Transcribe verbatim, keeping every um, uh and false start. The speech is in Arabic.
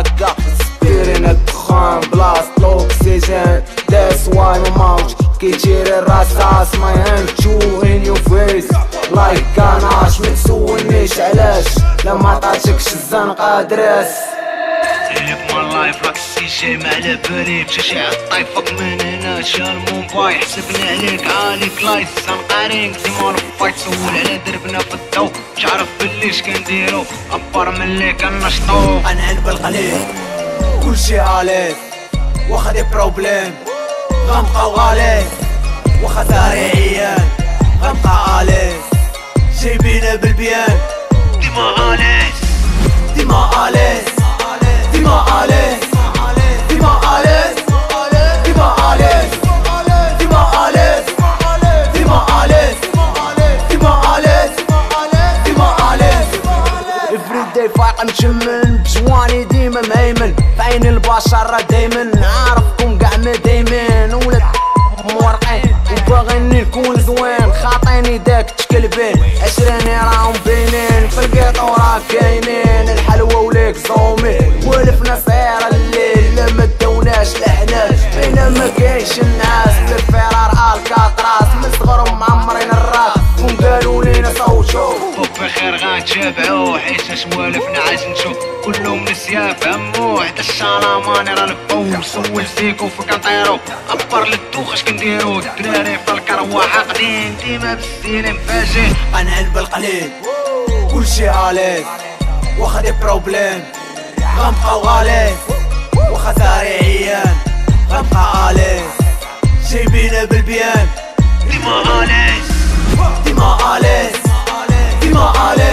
هكا سبيرين الدخان بلاصة الأوكسجين That's why my mouth كيجيري الرصاص My hand chew in your face like ganache متسولنيش علاش لما عطاتكش الزنقة دراس لايف راك السيجي معلى بالي مشا شي عالطايف فوق من هنا شا الموباي حسبنا عليك عالي كلايس سانقارينك ديما رباي تسول على دربنا في الضو مش عارف بلي شكنديرو عبر ملي كنشطو قنعن بالقليل كلشي عليك واخا دي بروبليم غنبقاو غاليك واخا داري عيان غنبقى عليك جايبينا بالبيان ديما عليك ديما عليك Dima Allez, Dima Allez, Dima Allez, Dima Allez, Dima Allez, Dima Allez, Dima Allez. Every day fight I'm jamming, جواني ديما مهيمن في عين البشر دايما عارفكم كاع ما دايمين ولاد مورقين وباغيني نكون زوين خاطيني داك تكلبين عشراني راهم باينين في القيط وراه كاينين الحلوة وليك زومي ولفنا صغيرة الليل لا ما داوناش الأحناش بينا ما كاينش النعاس بالفرار الكاتراس من صغرهم معمرين الراس كون قالوا لينا صوتو وبخير غنتابعو حيت اش موالفنا عايز نشوف كلهم نسيا فهمو حتى الشالاماني رانبو سول سيكو فكنطيرو عبر للدوخ اش كنديرو الدراري في الكروة حاقدين ديما بالزين مفاجئ غنعلب القليل كلشي عليك واخا دي بروبليم غنبقاو غاليك واخا داري عيان غنبقى عليك جايبينا بالبيان ديما عليك ديما عليك ديما عليك